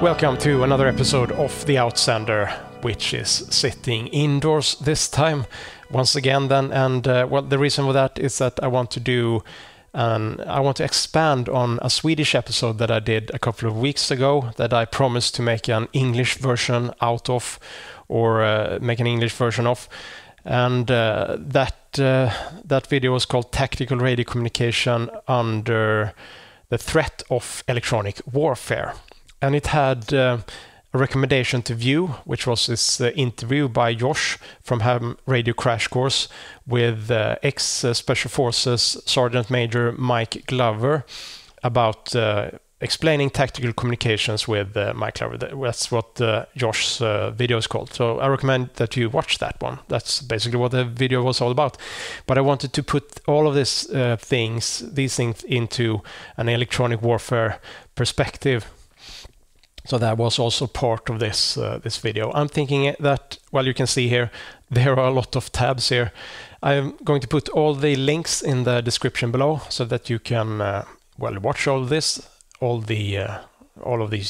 Welcome to another episode of The Outsender, which is sitting indoors this time once again then, and well, the reason for that is that I want to do I want to expand on a Swedish episode that I did a couple of weeks ago that I promised to make an English version out of, or make an English version of, and that video was called Tactical Radio Communication Under the Threat of Electronic Warfare. And it had a recommendation to view, which was this interview by Josh from Ham Radio Crash Course with ex-Special Forces Sergeant Major Mike Glover about explaining tactical communications with Mike Glover. That's what Josh's video is called. So I recommend that you watch that one. That's basically what the video was all about. But I wanted to put all of these things into an electronic warfare perspective. So that was also part of this this video. I'm thinking that, well, you can see here, there are a lot of tabs here. I'm going to put all the links in the description below so that you can, well, watch all this, all of these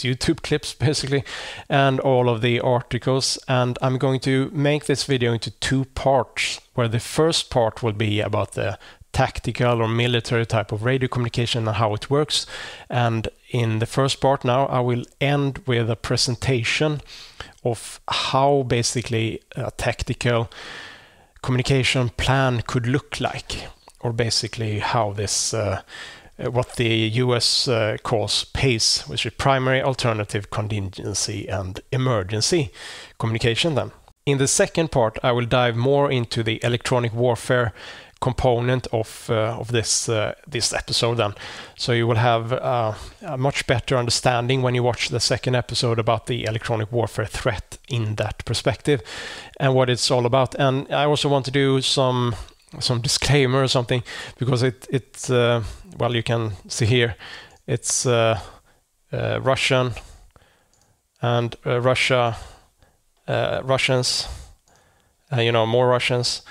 YouTube clips basically, and all of the articles. And I'm going to make this video into two parts, where the first part will be about the tactical or military type of radio communication and how it works. And in the first part now, I will end with a presentation of how basically a tactical communication plan could look like, or basically how this, what the US calls PACE, which is Primary, Alternative, Contingency and Emergency Communication then. In the second part, I will dive more into the electronic warfare component of this episode then. So you will have a much better understanding when you watch the second episode about the electronic warfare threat in that perspective and what it's all about. And I also want to do some disclaimer or something, because it's well, you can see here, it's Russian, and Russians, you know, more Russians,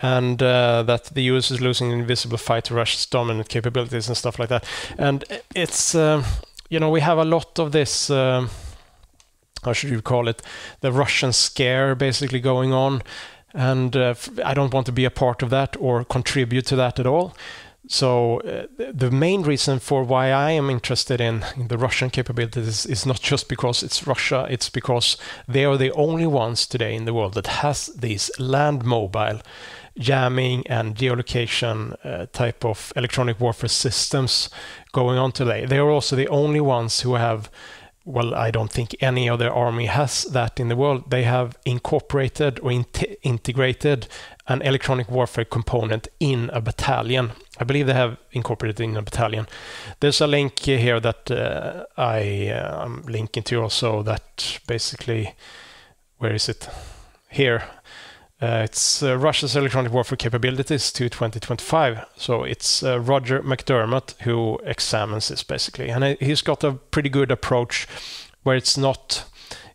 and that the US is losing an invisible fight to Russia's dominant capabilities and stuff like that. And it's, you know, we have a lot of this, how should you call it, the Russian scare basically going on, and I don't want to be a part of that or contribute to that at all. So the main reason for why I am interested in the Russian capabilities is not just because it's Russia, it's because they are the only ones today in the world that has these land mobile jamming and geolocation type of electronic warfare systems going on today. They are also the only ones who have, well, I don't think any other army has that in the world. They have incorporated or integrated an electronic warfare component in a battalion. I believe they have incorporated in a battalion. There's a link here that I'm linking to also, that basically, where is it? Here. It's Russia's electronic warfare capabilities to 2025. So it's Roger McDermott who examines this basically, and he's got a pretty good approach where it's not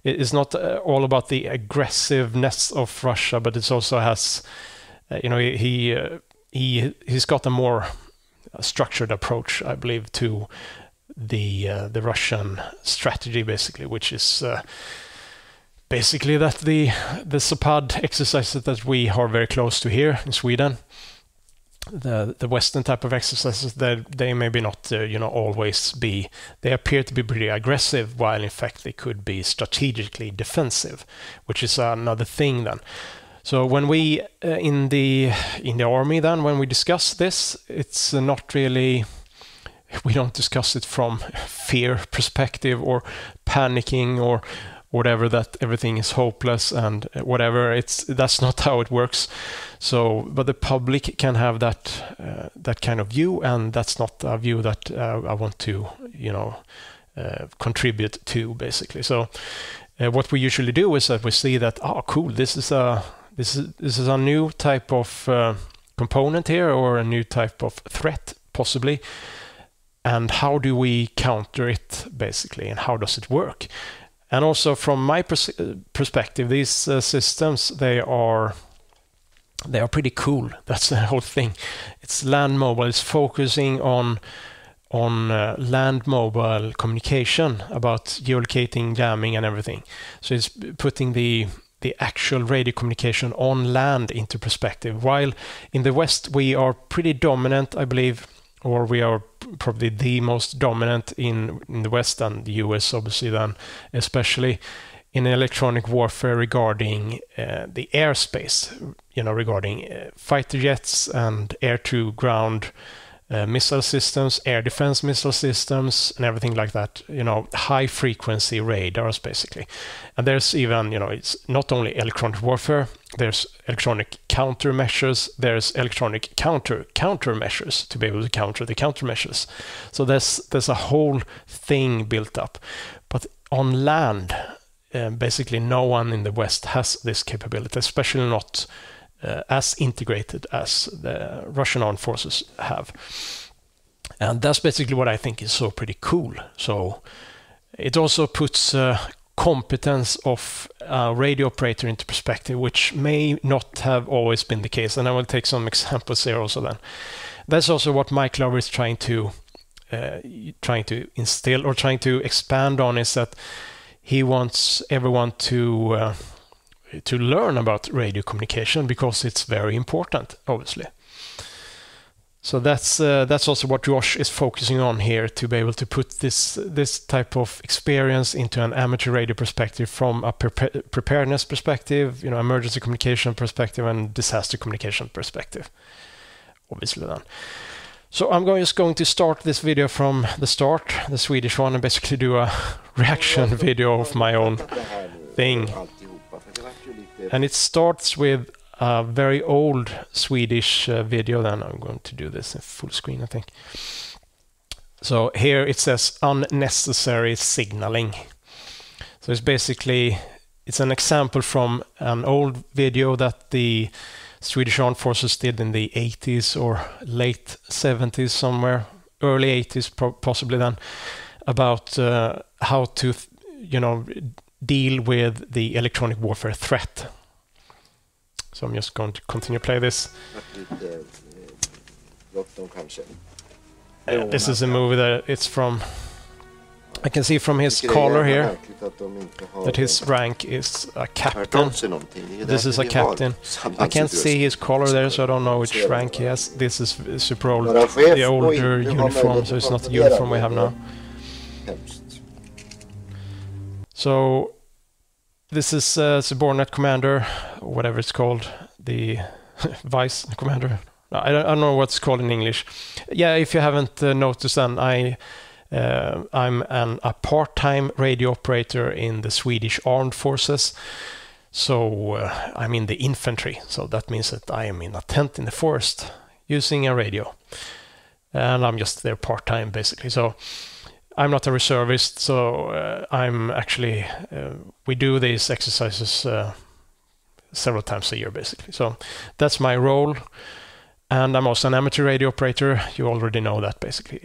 all about the aggressiveness of Russia, but it also has, you know, he's got a more structured approach, I believe, to the Russian strategy basically, which is. Basically, that the Zapad exercises that we are very close to here in Sweden, the Western type of exercises, that they maybe not, you know, always be. They appear to be pretty aggressive, while in fact they could be strategically defensive, which is another thing then. So when we in the army then, when we discuss this, it's not really. We don't discuss it from fear perspective or panicking or. Whatever, that everything is hopeless and whatever, that's not how it works. So, but the public can have that kind of view, and that's not a view that I want to, you know, contribute to basically. So, what we usually do is that we see that, oh, cool, this is a new type of component here, or a new type of threat possibly, and how do we counter it basically, and how does it work? And also from my perspective, these systems, they are pretty cool. That's the whole thing. It's land mobile. It's focusing on on land mobile communication about geolocating, jamming, and everything. So it's putting the actual radio communication on land into perspective. While in the West we are pretty dominant, I believe, or we are probably the most dominant in the West and the US, obviously, then especially in electronic warfare regarding the airspace, you know, regarding fighter jets and air-to-ground missile systems, air defense missile systems, and everything like that, you know, high frequency radars basically. And there's even, you know, it's not only electronic warfare, there's electronic countermeasures, there's electronic countermeasures to be able to counter the countermeasures. So there's a whole thing built up. But on land, basically no one in the West has this capability, especially not as integrated as the Russian armed forces have. And that's basically what I think is so pretty cool. So it also puts competence of a radio operator into perspective, which may not have always been the case. And I will take some examples here also then. That's also what Mike Glover is trying to instill or trying to expand on, is that he wants everyone to learn about radio communication, because it's very important, obviously. So that's also what Josh is focusing on here, to be able to put this type of experience into an amateur radio perspective, from a preparedness perspective, you know, emergency communication perspective, and disaster communication perspective, obviously then. So I'm just going to start this video from the start, the Swedish one, and basically do a reaction video of my own thing. And it starts with a very old Swedish video. Then I'm going to do this in full screen, I think. So here it says unnecessary signaling. So it's basically, it's an example from an old video that the Swedish armed forces did in the 80s or late 70s somewhere, early 80s possibly then, about how to, you know, deal with the electronic warfare threat. So I'm just going to continue to play this. This is a movie that it's from. I can see from his collar here that his rank is a captain. This is a captain. I can't see his collar there, so I don't know which rank he has. This is super old, the older uniform, so it's not the uniform we have now. So this is subordinate commander, whatever it's called, the vice commander. I don't know what's called in English. Yeah, if you haven't noticed, then I'm a part-time radio operator in the Swedish armed forces. So I'm in the infantry. So that means that I am in a tent in the forest using a radio, and I'm just there part-time basically. So I'm not a reservist, so I'm actually, we do these exercises several times a year basically. So that's my role, and I'm also an amateur radio operator. You already know that basically.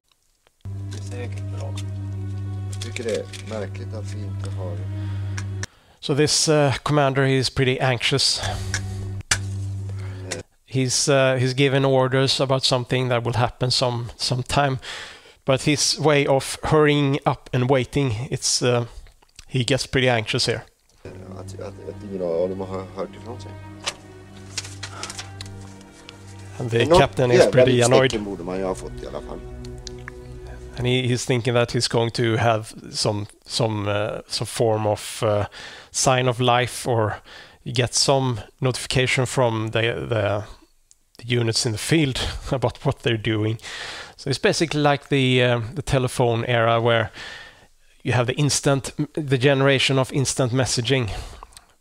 So this commander, he's pretty anxious. He's given orders about something that will happen sometime. But his way of hurrying up and waiting, it's he gets pretty anxious here. And the captain is pretty annoyed. And he's thinking that he's going to have some form of sign of life, or get some notification from the units in the field about what they're doing. So it's basically like the telephone era, where you have the generation of instant messaging,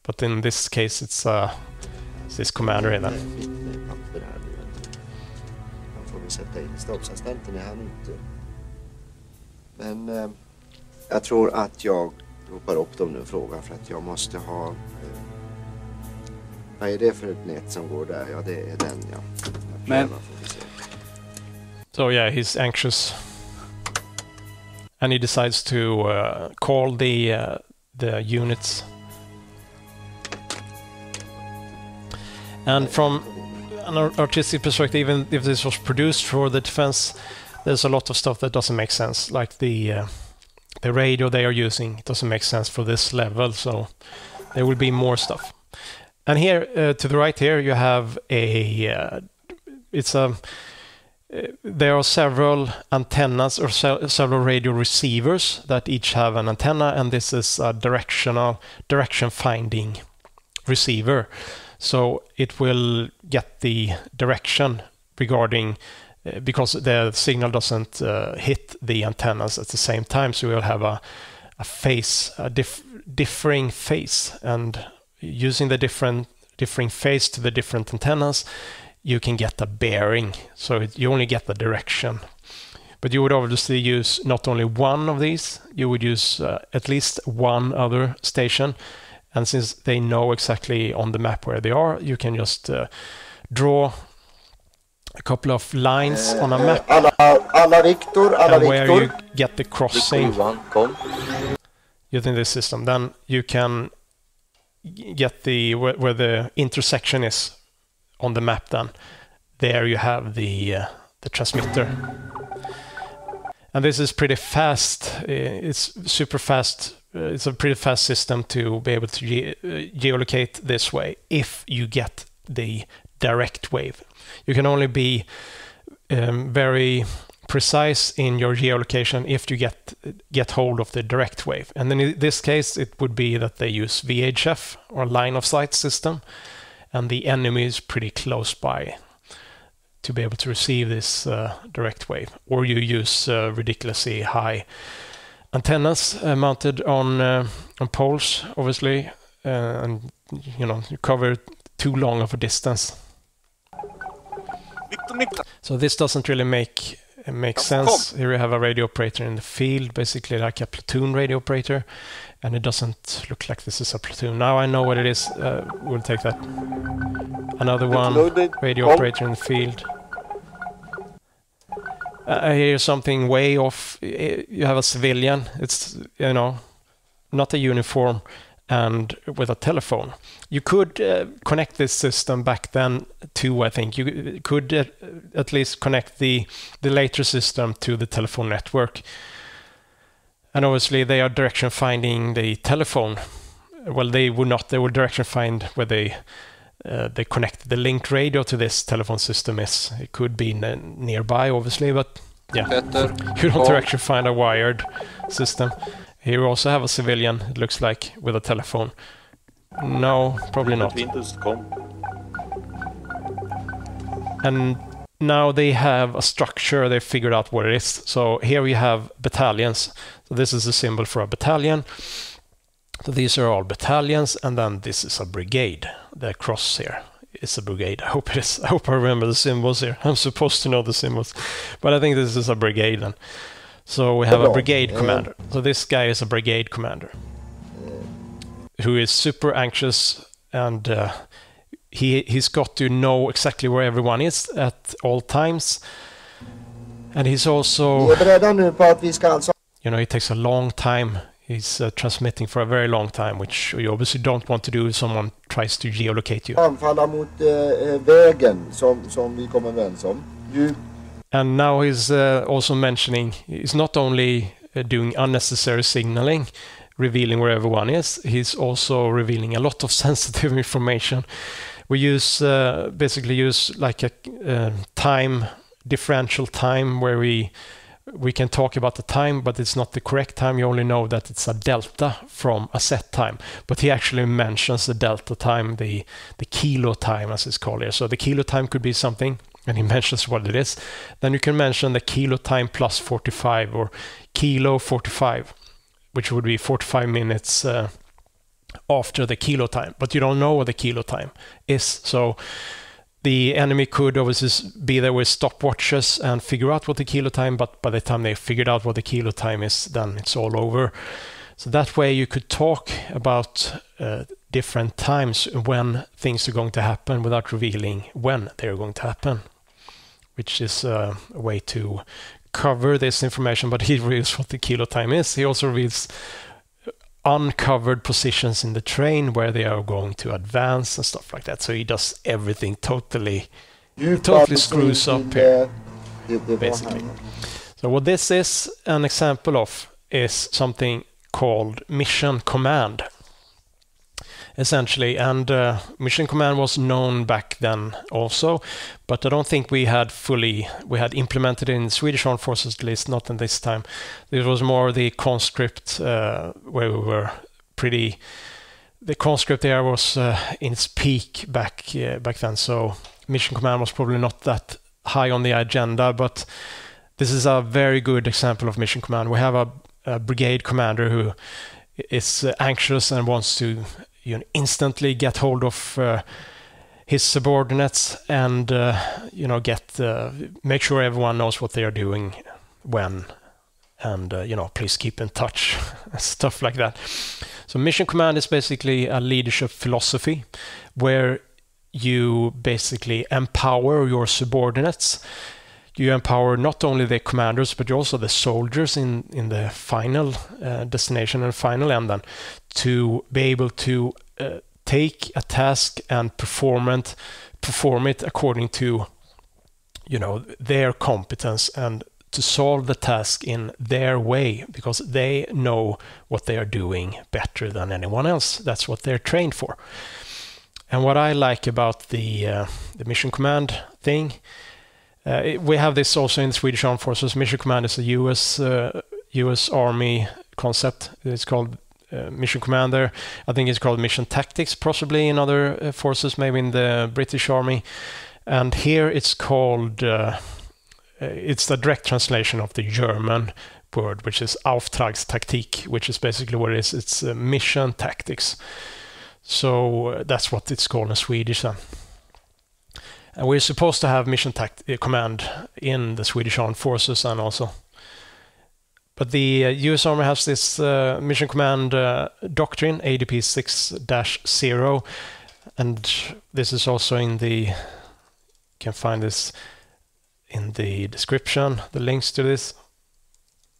but in this case it's this commander in that. Men jag tror att jag ropar upp dem nu och frågar, för att jag måste ha. Vad är det för ett nät som går där? Ja, det är den, ja. Men. So yeah, he's anxious, and he decides to call the units. And from an artistic perspective, even if this was produced for the defense, there's a lot of stuff that doesn't make sense, like the radio they are using doesn't make sense for this level, so there will be more stuff. And here, to the right here, you have a... there are several antennas or several radio receivers that each have an antenna, and this is a direction-finding receiver. So it will get the direction regarding... because the signal doesn't hit the antennas at the same time, so we'll have a differing phase, and using the differing phase to the different antennas, you can get a bearing. So you only get the direction. But you would obviously use not only one of these, you would use at least one other station. And since they know exactly on the map where they are, you can just draw a couple of lines on a map and where you get the crossing using this system. Then you can get the where the intersection is on the map. Then there you have the transmitter, and this is pretty fast. It's super fast. It's a pretty fast system to be able to geolocate this way if you get the direct wave. You can only be very precise in your geolocation if you get hold of the direct wave. And then in this case, it would be that they use VHF or line of sight system, and the enemy is pretty close by to be able to receive this direct wave. Or you use ridiculously high antennas mounted on poles, obviously, and you know, you cover too long of a distance. So this doesn't really make sense. Here we have a radio operator in the field, basically like a platoon radio operator, and it doesn't look like this is a platoon. Now I know what it is. We'll take that. Another one, radio operator in the field. I hear something way off. You have a civilian. It's, you know, not a uniform, and with a telephone. You could connect this system back then to, I think, you could at least connect the later system to the telephone network. And obviously they are direction finding the telephone. Well, they would not, they would direction find where they connect the linked radio to this telephone system is. It could be nearby, obviously, but yeah. You don't direction find a wired system. Here we also have a civilian, it looks like, with a telephone. No, probably not. And now they have a structure, they figured out what it is. So here we have battalions. So this is a symbol for a battalion. So these are all battalions, and then this is a brigade. The cross here is a brigade. I hope it is. I hope I remember the symbols here. I'm supposed to know the symbols. But I think this is a brigade then. So we have a brigade commander. So this guy is a brigade commander who is super anxious, and he's got to know exactly where everyone is at all times. And he's also, you know, it takes a long time. He's transmitting for a very long time, which you obviously don't want to do if someone tries to geolocate you. And now he's also mentioning, he's not only doing unnecessary signaling, revealing where everyone is, he's also revealing a lot of sensitive information. We use, basically use like a differential time where we can talk about the time, but it's not the correct time. You only know that it's a delta from a set time. But he actually mentions the delta time, the kilo time as it's called here. So the kilo time could be something, and he mentions what it is. Then you can mention the kilo time plus 45 or kilo 45, which would be 45 minutes after the kilo time. But you don't know what the kilo time is. So the enemy could obviously be there with stopwatches and figure out what the kilo time, but by the time they figured out what the kilo time is, then it's all over. So that way you could talk about different times when things are going to happen without revealing when they're going to happen, which is a way to cover this information. But he reveals what the kilo time is. He also reveals uncovered positions in the train where they are going to advance and stuff like that. So he does everything totally, totally screws up here, basically. So what this is an example of is something called Mission Command, essentially. And Mission Command was known back then also, but I don't think we had implemented it in the Swedish Armed Forces, at least not in this time. It was more the conscript where we were pretty... The conscript era was in its peak back then, so Mission Command was probably not that high on the agenda, but this is a very good example of Mission Command. We have a brigade commander who is anxious and wants to instantly get hold of his subordinates and make sure everyone knows what they are doing when, and please keep in touch, stuff like that. So Mission Command is basically a leadership philosophy where you basically empower your subordinates. You empower not only the commanders, but also the soldiers in the final destination and final end then, to be able to take a task and perform it according to their competence, and to solve the task in their way, because they know what they are doing better than anyone else. That's what they're trained for. And what I like about the Mission Command thing, we have this also in the Swedish Armed Forces. Mission Command is a US Army concept. It's called Mission Command there. I think it's called Mission Tactics, possibly in other forces, maybe in the British Army. And here it's called... it's the direct translation of the German word, which is Auftragstaktik, which is basically what it is. It's mission tactics. So that's what it's called in Swedish. And we're supposed to have Mission Command in the Swedish Armed Forces and also. But the US Army has this Mission Command doctrine, ADP 6-0. And this is also in the... You can find this... in the description, the links to this.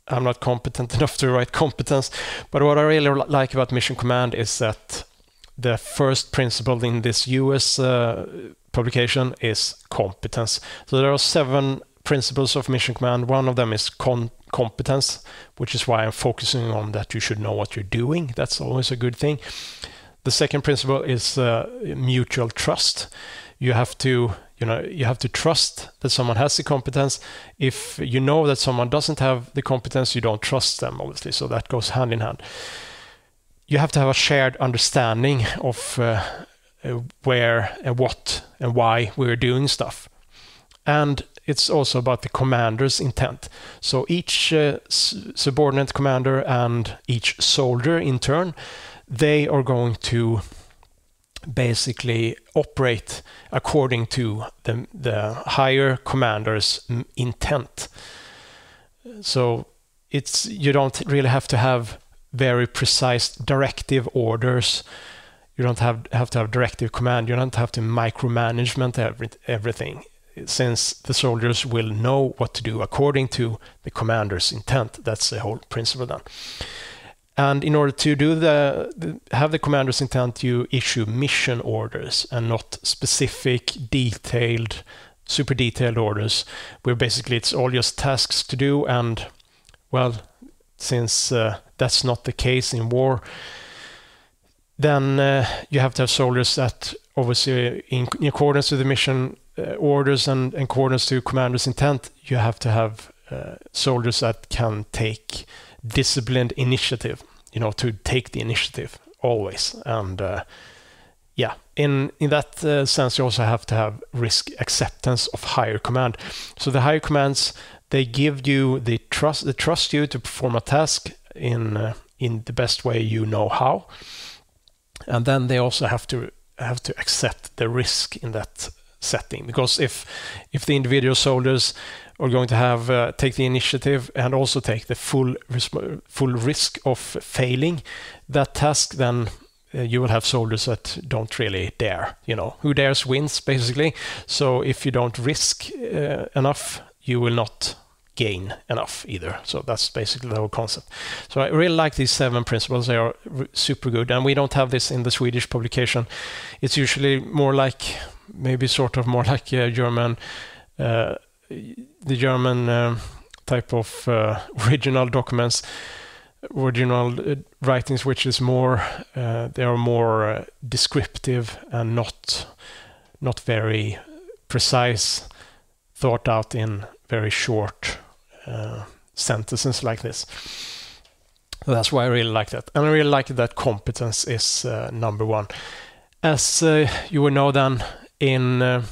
I'm not competent enough to write competence, but what I really like about Mission Command is that the first principle in this US publication is competence. So there are 7 principles of Mission Command. One of them is competence, which is why I'm focusing on that you should know what you're doing. That's always a good thing. The second principle is mutual trust. You have to trust that someone has the competence. If you know that someone doesn't have the competence, you don't trust them, obviously. So that goes hand in hand. You have to have a shared understanding of where and what and why we're doing stuff. And it's also about the commander's intent. So each subordinate commander and each soldier in turn, they are going to basically operate according to the higher commander's intent. So you don't really have to have very precise directive orders. You don't have to have directive command. You don't have to micromanagement everything, since the soldiers will know what to do according to the commander's intent. That's the whole principle then. And in order to do have the commander's intent, you issue mission orders and not specific, detailed, super detailed orders, where basically it's all just tasks to do. And well, since that's not the case in war, then you have to have soldiers that obviously, in accordance with the mission orders and in accordance to commander's intent, you have to have soldiers that can take disciplined initiative, to take the initiative always. And yeah, in that sense, you also have to have risk acceptance of higher command. So the higher commands, they give you the trust, they trust you to perform a task in the best way you know how, and then they also have to accept the risk in that setting, because if the individual soldiers are going to have take the initiative and also take the full risk of failing that task, then you will have soldiers that don't really dare. Who dares wins, basically. So if you don't risk enough, you will not gain enough either. So that's basically the whole concept. So I really like these 7 principles. They are super good, and we don't have this in the Swedish publication. It's usually more like maybe sort of more like German. The German type of original documents, original writings, which is more they are more descriptive and not very precise, thought out in very short sentences like this. That's why I really like that, and I really like that competence is number one. As you will know, then in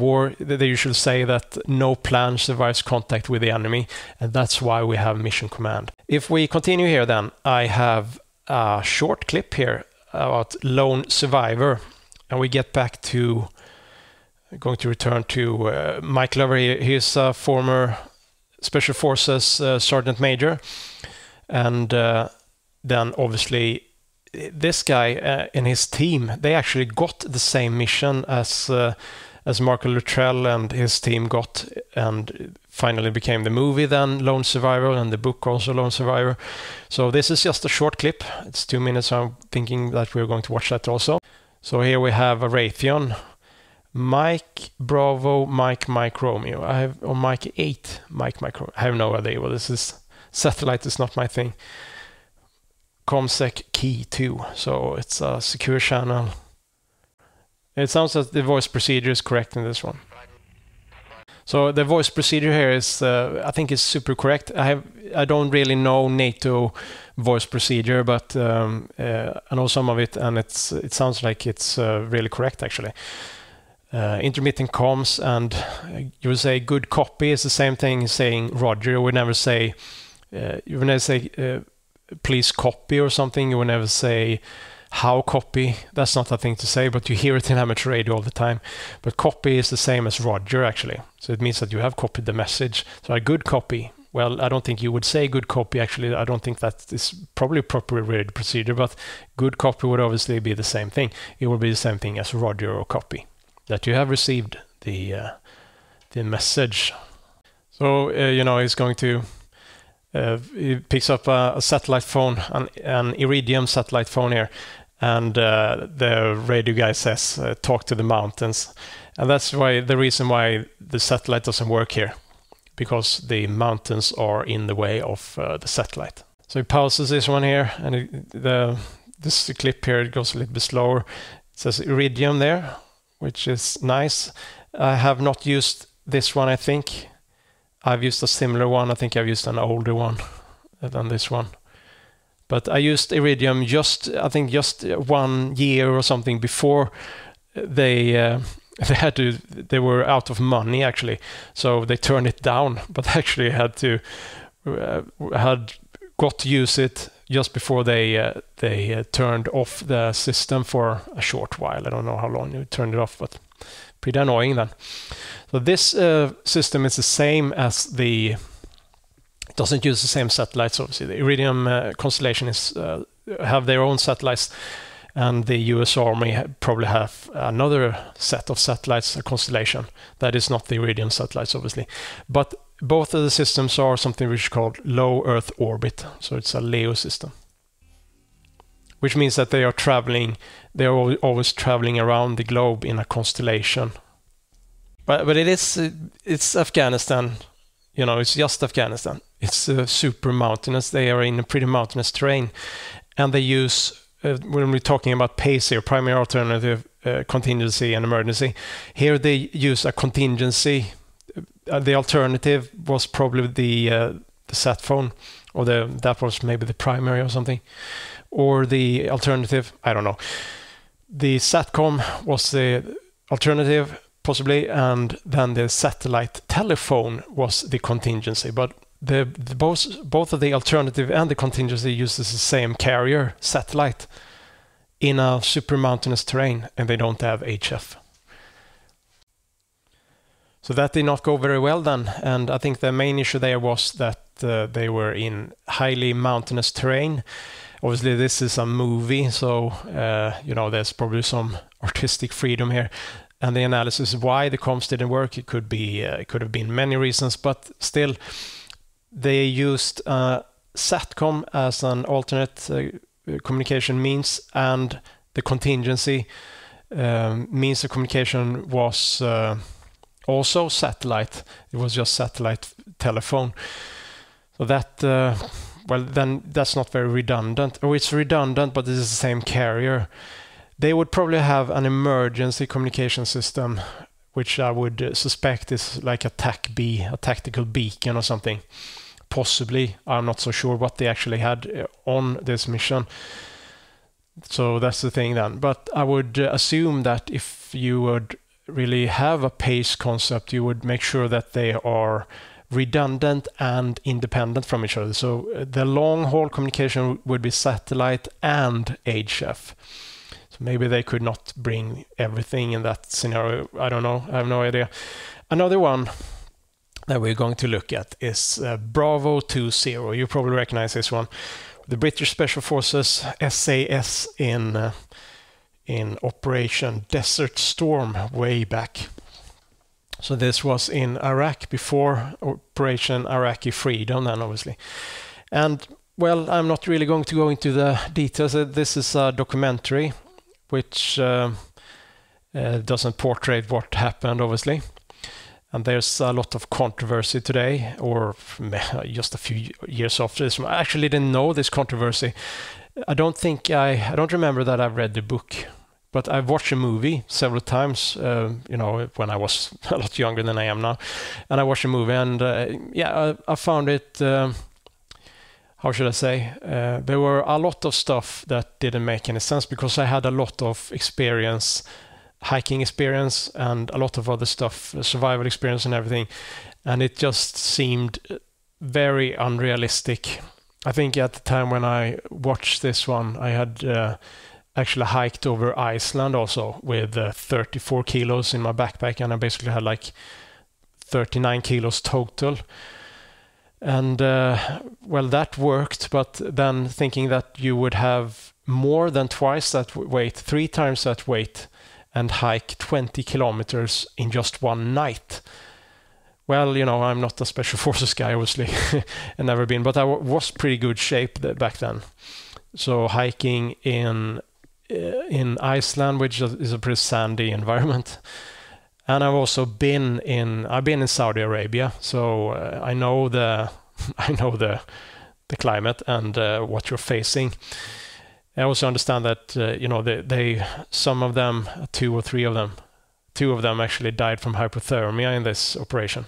war, they usually say that no plan survives contact with the enemy, and that's why we have Mission Command. If we continue here then, I have a short clip here about Lone Survivor, and we get back to, I'm going to return to Mike Glover. He is a former Special Forces Sergeant Major, and then obviously this guy and his team, they actually got the same mission as Marco Luttrell and his team got, and finally became the movie then, Lone Survivor, and the book also, Lone Survivor. So this is just a short clip. It's 2 minutes. I'm thinking that we're going to watch that also. So here we have a Raytheon. Mike Bravo, Mike Romeo. I have, or Mike 8, Mike Romeo. I have no idea what this is. Satellite is not my thing. Comsec Key 2. So it's a secure channel. It sounds that the voice procedure is correct in this one. So the voice procedure here is, I think it's super correct. I don't really know NATO voice procedure, but I know some of it, and it sounds like it's really correct actually. Intermittent comms, and you would say good copy is the same thing as saying Roger. You would never say, please copy or something. You would never say how copy. That's not a thing to say, but you hear it in amateur radio all the time. But copy is the same as Roger actually. So it means that you have copied the message. So a good copy. Well, I don't think you would say good copy actually. I don't think that is probably a proper read procedure, but good copy would obviously be the same thing. It would be the same thing as Roger or copy, that you have received the message. So you know, he's going to he picks up a satellite phone, an Iridium satellite phone here, and the radio guy says talk to the mountains, and that's why the reason why the satellite doesn't work here, because the mountains are in the way of the satellite. So he pauses this one here, and this clip here, it goes a little bit slower. It says Iridium there, which is nice. I have not used this one, I think. I've used a similar one. I think I've used an older one than this one. But I used Iridium just 1 year or something before they were out of money actually. So they turned it down, but actually had got to use it just before they turned off the system for a short while. I don't know how long you turned it off, but pretty annoying then. So this system is the same as the... It doesn't use the same satellites, obviously. The Iridium constellation is have their own satellites, and the US Army probably have another set of satellites, a constellation. That is not the Iridium satellites, obviously. But both of the systems are something which is called low Earth orbit. So it's a LEO system, which means that they are traveling, they are always traveling around the globe in a constellation. But it's Afghanistan, you know, it's just Afghanistan. It's super mountainous. They are in a pretty mountainous terrain, and they use when we're talking about PACE here, primary, alternative, contingency, and emergency. Here they use a contingency. The alternative was probably the sat phone, or that was maybe the primary or something, or the alternative, I don't know. The satcom was the alternative possibly, and then the satellite telephone was the contingency. But both of the alternative and the contingency uses the same carrier satellite in a super mountainous terrain, and they don't have HF. So that did not go very well then, and I think the main issue there was that they were in highly mountainous terrain. Obviously this is a movie, so you know, there's probably some artistic freedom here. And the analysis why the comms didn't work, it could have been many reasons, but still they used SATCOM as an alternate communication means, and the contingency means of communication was Also satellite. It was just satellite telephone. So that, well, then that's not very redundant. Or it's redundant, but it's the same carrier. They would probably have an emergency communication system, which I would suspect is like a TAC-B, a tactical beacon or something. Possibly. I'm not so sure what they actually had on this mission. So that's the thing then. But I would assume that if you would really have a PACE concept, you would make sure that they are redundant and independent from each other. So the long-haul communication would be satellite and HF. So maybe they could not bring everything in that scenario. I don't know. I have no idea. Another one that we're going to look at is Bravo 20. You probably recognize this one. The British Special Forces, SAS, in Operation Desert Storm way back. So this was in Iraq before Operation Iraqi Freedom then, obviously. And, well, I'm not really going to go into the details. This is a documentary which doesn't portray what happened, obviously. And there's a lot of controversy today, or just a few years after this. I actually didn't know this controversy. I don't think I don't remember that I've read the book, but I've watched a movie several times, you know, when I was a lot younger than I am now. And I watched a movie, and yeah, I found it, how should I say? There were a lot of stuff that didn't make any sense, because I had a lot of experience, hiking experience and a lot of other stuff, survival experience and everything, and it just seemed very unrealistic. I think at the time when I watched this one, I had actually hiked over Iceland also with 34 kilos in my backpack, and I basically had like 39 kilos total. And well, that worked, but then thinking that you would have more than twice that weight, 3 times that weight, and hike 20 kilometers in just one night. Well, you know, I'm not a special forces guy, obviously, and never been, but I was pretty good shape back then. So hiking in Iceland, which is a pretty sandy environment, and I've also been in Saudi Arabia, so I know the I know the climate and what you're facing. I also understand that you know, they some of them, 2 or 3 of them, 2 of them actually died from hypothermia in this operation.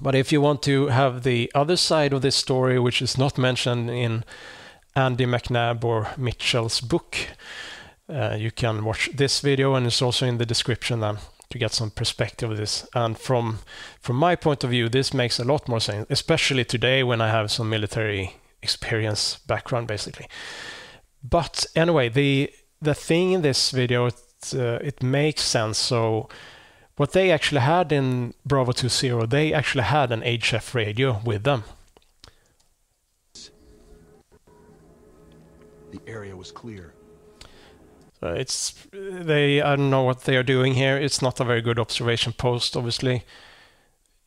But if you want to have the other side of this story, which is not mentioned in Andy McNab or Mitchell's book, you can watch this video, and it's also in the description then to get some perspective of this. And from my point of view, this makes a lot more sense, especially today when I have some military experience background, basically. But anyway, the thing in this video, it makes sense. So what they actually had in Bravo 20, they actually had an HF radio with them. The area was clear. So it's I don't know what they are doing here. It's not a very good observation post, obviously.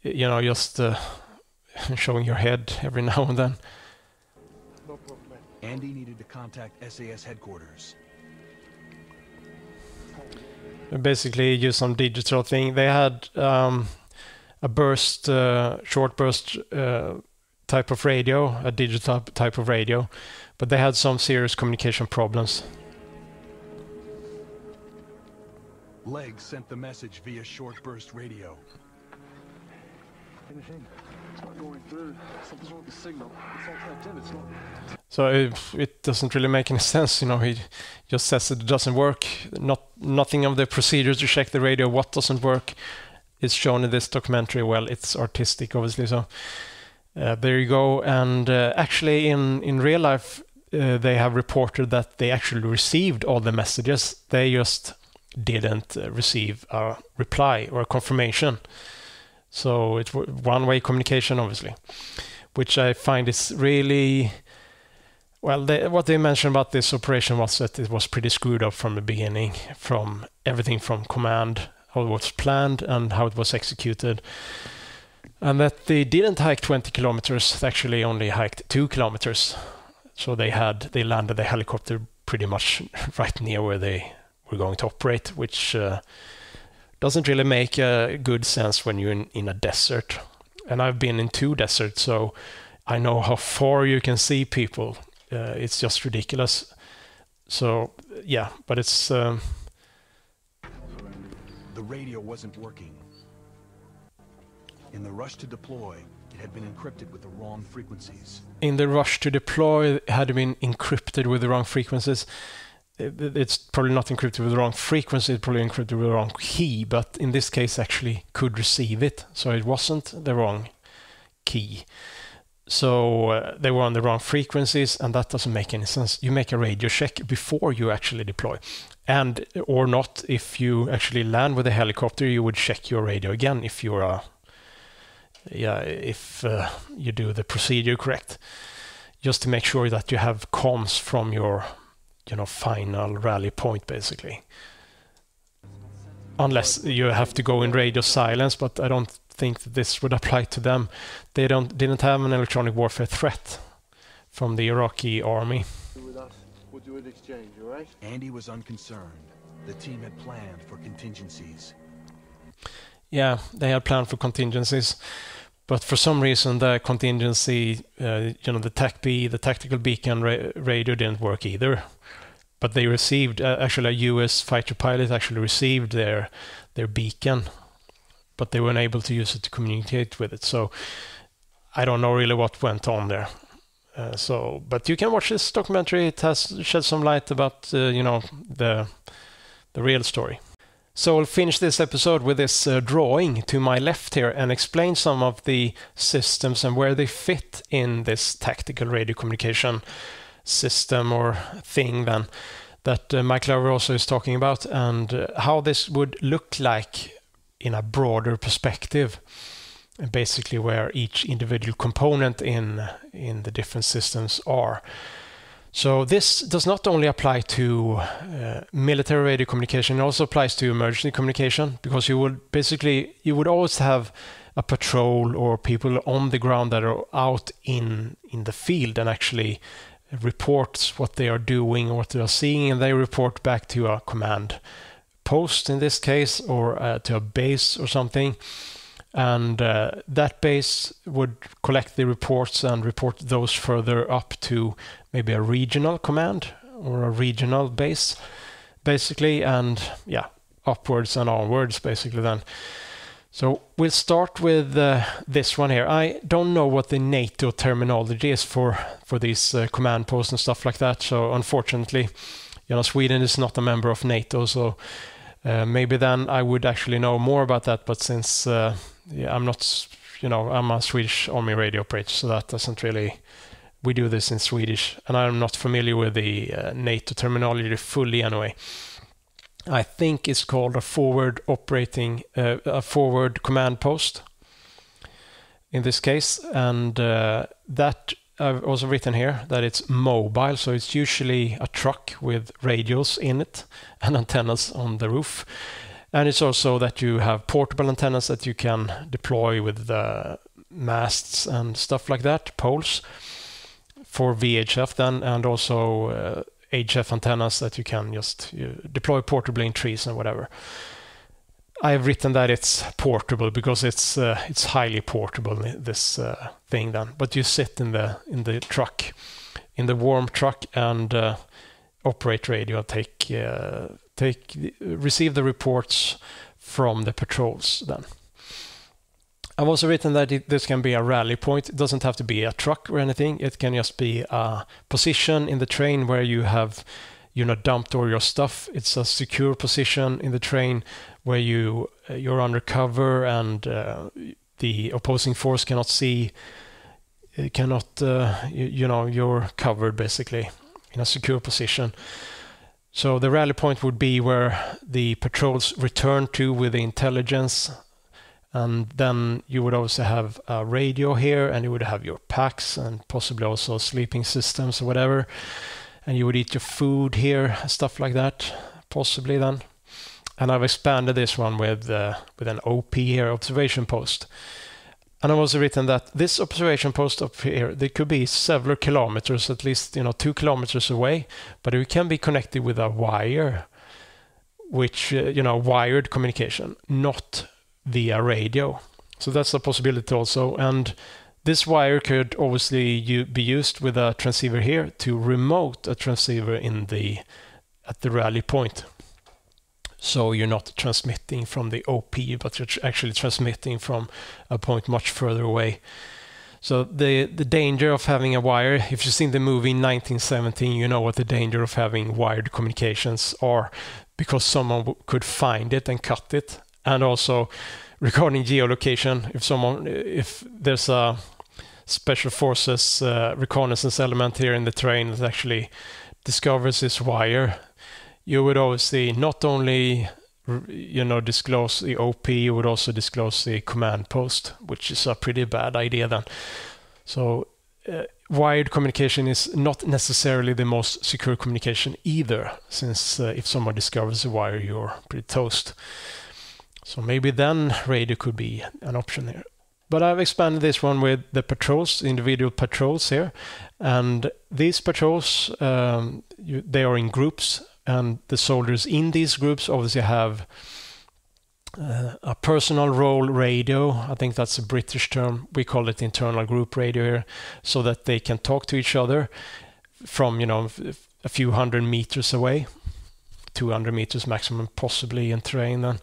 You know, just showing your head every now and then. Andy needed to contact SAS headquarters. Basically, use some digital thing. They had a burst, short burst type of radio, a digital type of radio, but they had some serious communication problems. Leg sent the message via short burst radio. It's not going through. Something's wrong with the signal. It's all tapped in. It's not. So it doesn't really make any sense, you know. He just says it doesn't work. Nothing of the procedures to check the radio, what doesn't work, is shown in this documentary. Well, it's artistic, obviously. So there you go. And actually, in real life, they have reported that they actually received all the messages. They just didn't receive a reply or a confirmation. So it's one-way communication, obviously, which I find is really. Well, what they mentioned about this operation was that it was pretty screwed up from the beginning, from everything from command, how it was planned and how it was executed. And that they didn't hike 20 kilometers, they actually only hiked 2 kilometers. So they landed the helicopter pretty much right near where they were going to operate, which doesn't really make good sense when you're in a desert. And I've been in 2 deserts, so I know how far you can see people. It's just ridiculous. So yeah, but it's the radio wasn't working. In the rush to deploy, it had been encrypted with the wrong frequencies. It's probably not encrypted with the wrong frequency, it's probably encrypted with the wrong key, but in this case actually could receive it, so it wasn't the wrong key. So they were on the wrong frequencies, and that doesn't make any sense. You make a radio check before you actually deploy, and or not. If you actually land with a helicopter, you would check your radio again if you're a if you do the procedure correct, just to make sure that you have comms from your final rally point, basically. Unless you have to go in radio silence, but I don't think that this would apply to them. They didn't have an electronic warfare threat from the Iraqi army. We'll do an exchange, all right? Andy was unconcerned. The team had planned for contingencies. Yeah, they had planned for contingencies, but for some reason the contingency, the TAC-B, the tactical beacon radio didn't work either. But they received actually a U.S. fighter pilot actually received their beacon, but they weren't able to use it to communicate with it. So I don't know really what went on there. But you can watch this documentary. It has shed some light about, the real story. So I'll finish this episode with this drawing to my left here and explain some of the systems and where they fit in this tactical radio communication system or thing then that Mike Glover also is talking about, and how this would look like in a broader perspective, and basically where each individual component in the different systems are. So this does not only apply to military radio communication, it also applies to emergency communication, because you would always have a patrol or people on the ground that are out in the field and actually reports what they are doing or what they are seeing, and they report back to a command post in this case, or to a base or something, and that base would collect the reports and report those further up to maybe a regional command or a regional base, basically, and yeah, upwards and onwards, basically then. So we'll start with this one here. I don't know what the NATO terminology is for these command posts and stuff like that, so unfortunately, Sweden is not a member of NATO, so maybe then I would actually know more about that, but since I'm not, I'm a Swedish Army radio operator, so that doesn't really, we do this in Swedish, and I'm not familiar with the NATO terminology fully anyway. I think it's called a forward command post in this case, and that I've also written here that it's mobile, so it's usually a truck with radios in it and antennas on the roof. And it's also that you have portable antennas that you can deploy with the masts and stuff like that, poles for VHF then, and also HF antennas that you can just deploy portably in trees and whatever. I've written that it's portable because it's highly portable, this thing then. But you sit in the truck, in the warm truck, and operate radio, receive the reports from the patrols then. I've also written that this can be a rally point. It doesn't have to be a truck or anything. It can just be a position in the train where you have dumped all your stuff. It's a secure position in the train where you're under cover, and the opposing force cannot see, you're covered basically in a secure position. So the rally point would be where the patrols return to with the intelligence, and then you would also have a radio here, and you would have your packs and possibly also sleeping systems or whatever. And you would eat your food here, stuff like that, possibly then. And I've expanded this one with an OP here, observation post. And I've also written that this observation post up here, they could be several kilometers, at least 2 kilometers away, but it can be connected with a wire which, you know, wired communication, not via radio. So that's a possibility also. And this wire could obviously be used with a transceiver here to remote a transceiver in the at the rally point. So you're not transmitting from the OP, but you're actually transmitting from a point much further away. So the danger of having a wire, if you've seen the movie 1917, you know what the danger of having wired communications are, because someone could find it and cut it. And also regarding geolocation, if there's a special forces reconnaissance element here in the terrain that actually discovers this wire, you would obviously not only, you know, disclose the OP, you would also disclose the command post, which is a pretty bad idea then. So wired communication is not necessarily the most secure communication either, since if someone discovers a wire, you're pretty toast. So maybe then radio could be an option here. But I've expanded this one with the patrols, individual patrols here. And these patrols, they are in groups, and the soldiers in these groups obviously have a personal role radio. I think that's a British term. We call it internal group radio here, so that they can talk to each other from, you know, a few hundred meters away, 200 meters maximum possibly in terrain then.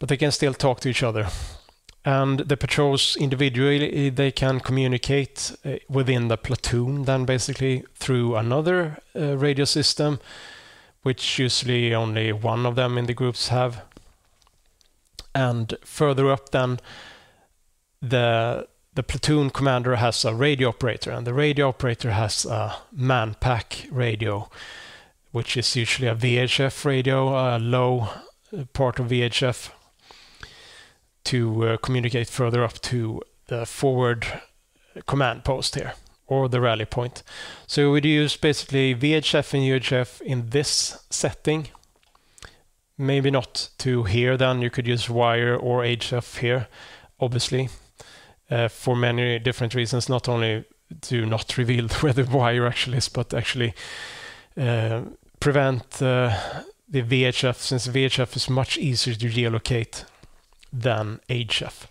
But they can still talk to each other. And the patrols individually, they can communicate within the platoon then basically through another radio system, which usually only one of them in the groups have. And further up then, the platoon commander has a radio operator, and the radio operator has a man-pack radio, which is usually a VHF radio, a low part of VHF, to communicate further up to the forward command post here, or the rally point. So we use basically VHF and UHF in this setting. Maybe not to here then, you could use wire or HF here, obviously, for many different reasons, not only to not reveal where the wire actually is, but actually prevent the VHF, since VHF is much easier to geolocate than HF.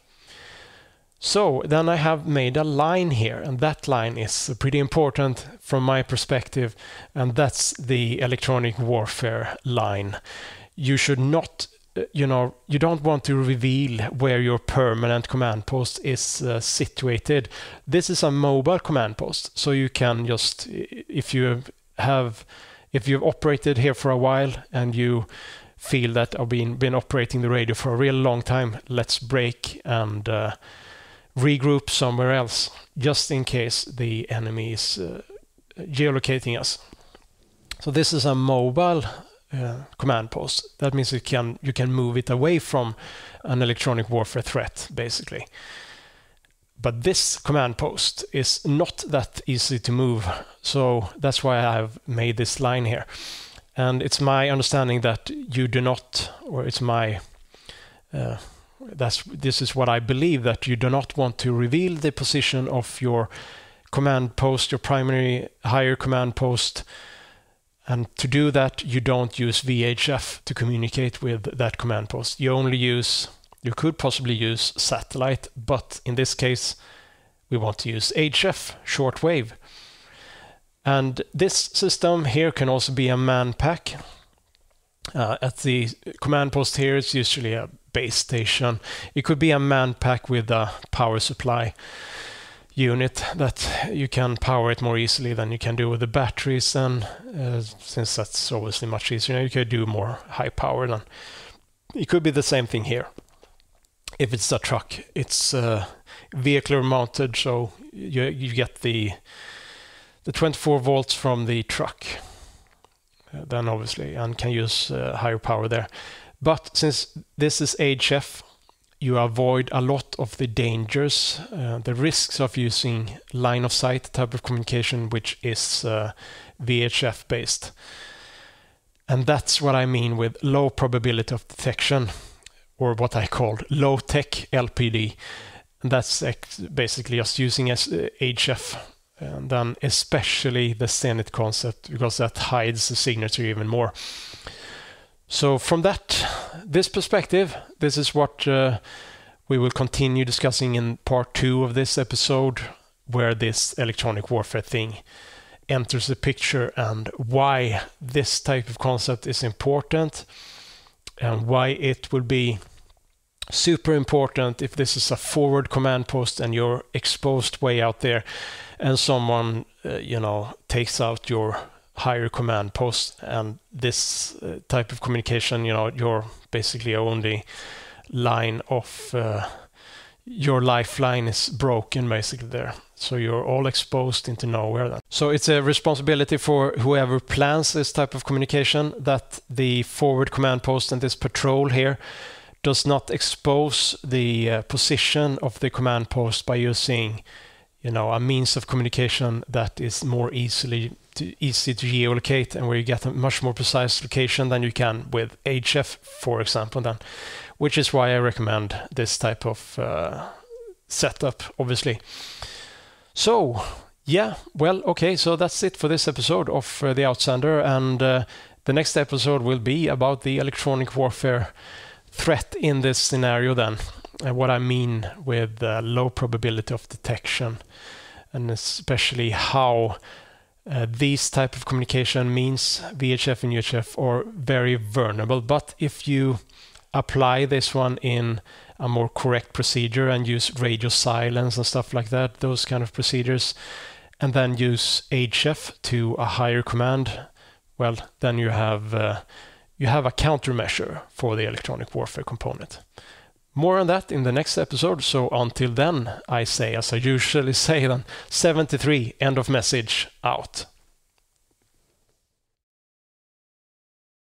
So then I have made a line here, and that line is pretty important from my perspective, and that's the electronic warfare line. You should not, you know, you don't want to reveal where your permanent command post is situated. This is a mobile command post, so you can just, if you've operated here for a while and you feel that I've been operating the radio for a real long time, let's break and regroup somewhere else, just in case the enemy is geolocating us. So this is a mobile command post. That means you can move it away from an electronic warfare threat, basically. But this command post is not that easy to move, so that's why I've made this line here. And it's my understanding that you do not, or it's my... this is what I believe, that you do not want to reveal the position of your command post, your primary higher command post. And to do that, you don't use VHF to communicate with that command post. You only use, you could possibly use satellite, but in this case, we want to use HF, shortwave. And this system here can also be a man-pack. At the command post here, it's usually a base station. It could be a man-pack with a power supply unit that you can power it more easily than you can do with the batteries, and since that's obviously much easier, you could do more high power then. It could be the same thing here. If it's a truck, it's vehicular mounted, so you get the 24 volts from the truck, then obviously, and can use higher power there. But since this is HF, you avoid a lot of the dangers, the risks of using line of sight type of communication, which is VHF based. And that's what I mean with low probability of detection, or what I called low tech LPD. And that's basically just using HF. And then especially the Zenit concept, because that hides the signature even more. So from this perspective, this is what we will continue discussing in part 2 of this episode, where this electronic warfare thing enters the picture and why this type of concept is important and why it will be super important if this is a forward command post and you're exposed way out there and someone, you know, takes out your higher command post, and this type of communication, you know, you're basically only line of your lifeline is broken basically there. So you're all exposed into nowhere then. So it's a responsibility for whoever plans this type of communication that the forward command post and this patrol here does not expose the position of the command post by using, you know, a means of communication that is more easy to geolocate and where you get a much more precise location than you can with HF, for example, then, which is why I recommend this type of setup, obviously. So, yeah, well, okay, so that's it for this episode of The Outsender, and the next episode will be about the electronic warfare threat in this scenario then, and what I mean with low probability of detection, and especially how these type of communication means VHF and UHF are very vulnerable. But if you apply this one in a more correct procedure and use radio silence and stuff like that, those kind of procedures, and then use HF to a higher command, well, then you have a countermeasure for the electronic warfare component. More on that in the next episode. So until then, I say, as I usually say then, 73, end of message, out.